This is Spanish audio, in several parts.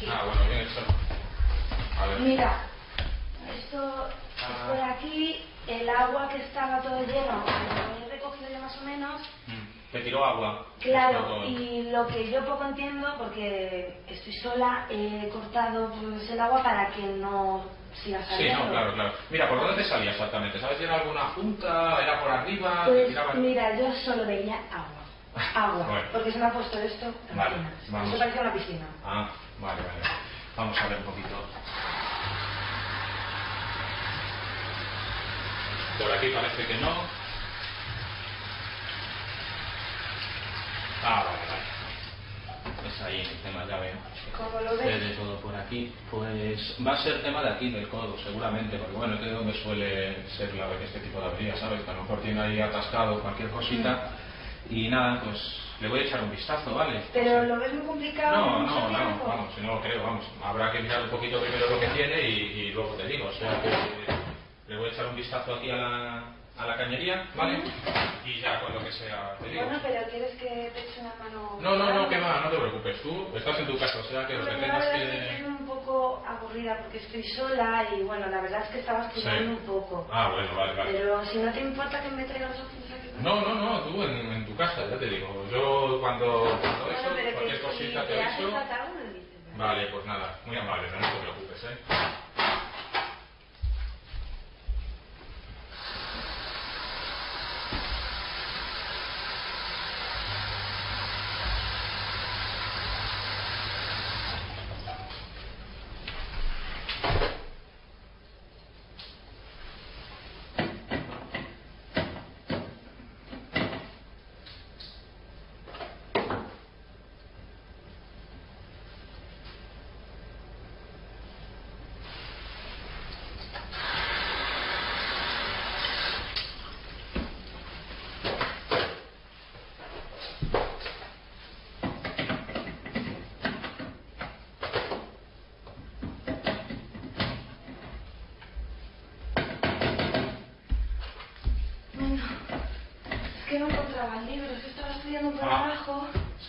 aquí. Ah, bueno, bien hecho. A ver. Mira, esto de aquí, el agua que estaba todo lleno, lo he recogido yo más o menos. Te tiró agua. Claro, y lo que yo poco entiendo, porque estoy sola, he cortado pues, el agua para que no siga saliendo. Sí, no, claro, claro. Mira, ¿por dónde te salía exactamente? ¿Sabes si era alguna junta? ¿Era por arriba? Pues, mira, yo solo veía agua. Agua, bueno. Porque se me ha puesto esto en piscina. Eso parece una piscina. Ah, vale, vale. Vamos a ver un poquito. Por aquí parece que no. Ah, vale, vale. Es ahí el tema, ya veo. ¿Cómo lo ves? Desde todo por aquí. Pues va a ser tema de aquí, del codo, seguramente, porque bueno, es de donde suele ser la, este tipo de avería, ¿sabes? Que a lo mejor tiene ahí atascado cualquier cosita. Y nada, pues le voy a echar un vistazo, ¿vale? Pero lo ves muy complicado. No, vamos, si no lo creo, vamos. Habrá que mirar un poquito primero lo que tiene y luego te digo. O sea, que le voy a echar un vistazo aquí a la cañería, ¿vale? Y ya con lo que sea te digo. Bueno, pero ¿quieres que te eche una mano? No, que va, no te preocupes. Tú estás en tu casa, o sea que lo que tengas que... La verdad es que estoy un poco aburrida porque estoy sola y bueno, la verdad es que estaba estudiando un poco. Ah, bueno, vale, vale. Pero si no te importa que me traigas los objetos aquí. No, tú en tu casa, ya te digo. Yo cuando eso, pero cualquier cosita te aviso. Vale, pues nada, muy amable, no te preocupes, ¿eh?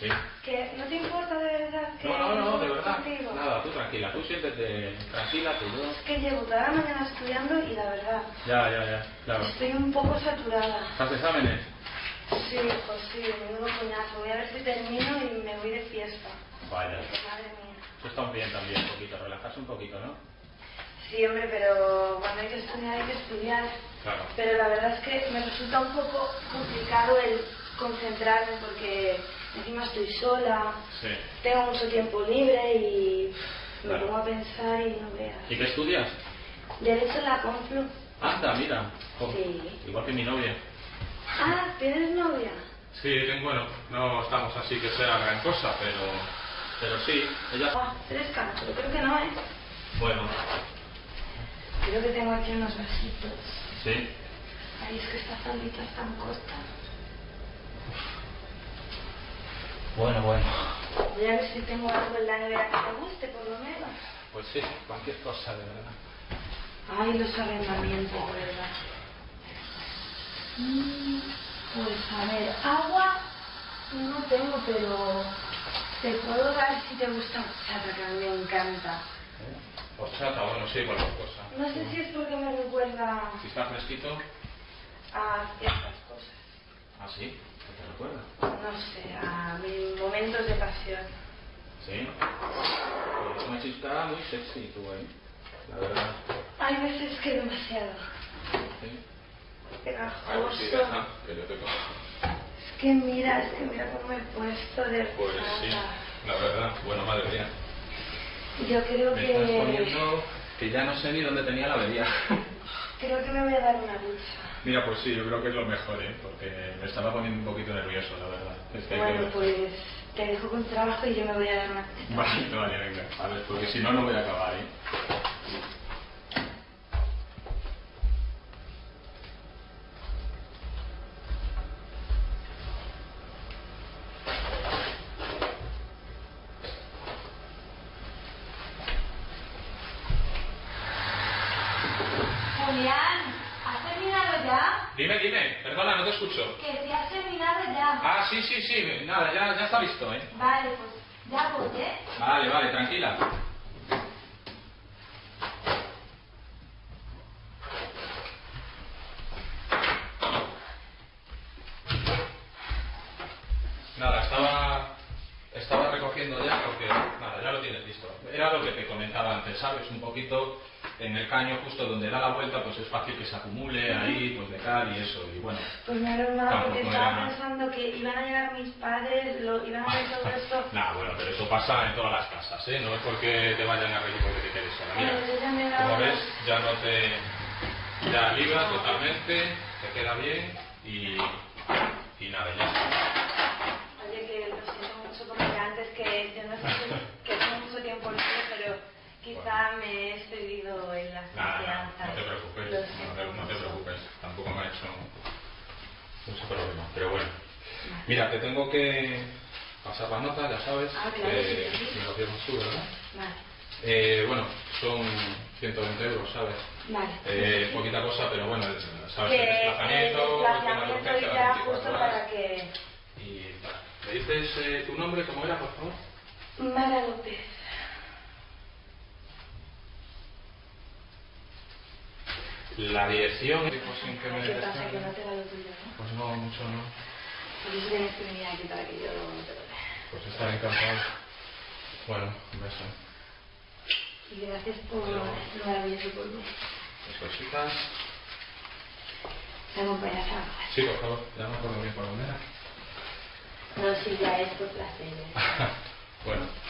Sí. Que no te importa de verdad que... No, de verdad. Contigo. Nada, tú tranquila, tú siéntete tranquila, que yo... Es que llevo toda la mañana estudiando y la verdad... Ya, claro. Estoy un poco saturada. ¿Estás exámenes? Sí, pues sí, menudo coñazo. Voy a ver si termino y me voy de fiesta. Vaya. Madre mía. Tú estás bien también, un poquito, relajarse un poquito, ¿no? Sí, hombre, pero cuando hay que estudiar, hay que estudiar. Claro. Pero la verdad es que me resulta un poco complicado el concentrarme porque... Encima estoy sola, tengo mucho tiempo libre y me pongo a pensar y no veas. ¿Y qué estudias? Derecho en la Complut. Anda, mira. Igual que mi novia. Ah, ¿tienes novia? Sí, bueno, no estamos así que sea gran cosa, pero sí. Ella... Ah, fresca, pero creo que no, ¿eh? Bueno. Creo que tengo aquí unos vasitos. Sí. Ay, es que esta tablita es tan corta. Bueno. Voy a ver si tengo algo en la nevera que te guste, por lo menos. Pues sí, cualquier cosa, de verdad. Ay, los arrendamientos, de verdad. Pues a ver, agua no tengo, pero te puedo dar si te gusta horchata, que a mí me encanta. Horchata, bueno, sí, cualquier cosa. No sé si es porque me recuerda... Si está fresquito. A ciertas cosas. ¿Ah, sí? ¿Qué te recuerda? No sé, a mis momentos de pasión. ¿Sí? Pues una chica muy sexy tú, ¿eh? La verdad. Hay veces que demasiado. ¿Sí? Pegajoso. Sí, que yo te conozco. Es que mira cómo me he puesto de rosa. Pues sí, la verdad. Bueno, madre mía. Yo creo que... Me estás poniendo que ya no sé ni dónde tenía la avería. Creo que me voy a dar una ducha. Mira, pues sí, yo creo que es lo mejor, ¿eh? Porque me estaba poniendo un poquito nervioso, la verdad. Bueno, pues te dejo con trabajo y yo me voy a dar una... Vale, venga. A ver, porque si no voy a acabar, ¿eh? Dime, perdona, no te escucho. Que si has terminado ya. Ah, sí, nada, ya está listo, ¿eh? Vale, pues Ya voy, ¿eh? Vale, vale, tranquila. Nada, estaba recogiendo ya porque, nada, ya lo tienes listo. Era lo que te comentaba antes, ¿sabes? Un poquito en el caño justo donde da la vuelta, pues es fácil que se acumule ahí, pues de cal y eso, y bueno. Pues me arruinaba porque estaba pensando que iban a llegar mis padres, iban a ver todo esto. Nah, bueno, pero eso pasa en todas las casas, ¿eh? No es porque te vayan a reír porque te quedes sola. Mira, como ves, ya no te... ya libra totalmente, te queda bien y nada, ya está. Quizá me he excedido en la confianza. No te preocupes, no te preocupes. Tampoco me ha hecho mucho problema. Pero bueno, mira, te tengo que pasar las notas, ya sabes. Me lo dieron tú, ¿verdad? Vale. Bueno, son 120 euros, ¿sabes? Vale. Poquita cosa, pero bueno, sabes que el desplazamiento irá justo para que... Y vale. ¿Me dices tu nombre, cómo era, por favor? Mara López. La dirección... ¿Qué pasa? ¿Que no te la doy tuya, no? Pues no, mucho no. Pues tienes que venir aquí para que yo no te lo vea. Pues estaré encantado. Bueno, un beso. Y gracias por lo maravilloso por mí. Las cositas... ¿Me acompañas a la casa? Sí, por favor. Ya no puedo venir por donde era. No, sí, ya es por placer. Bueno.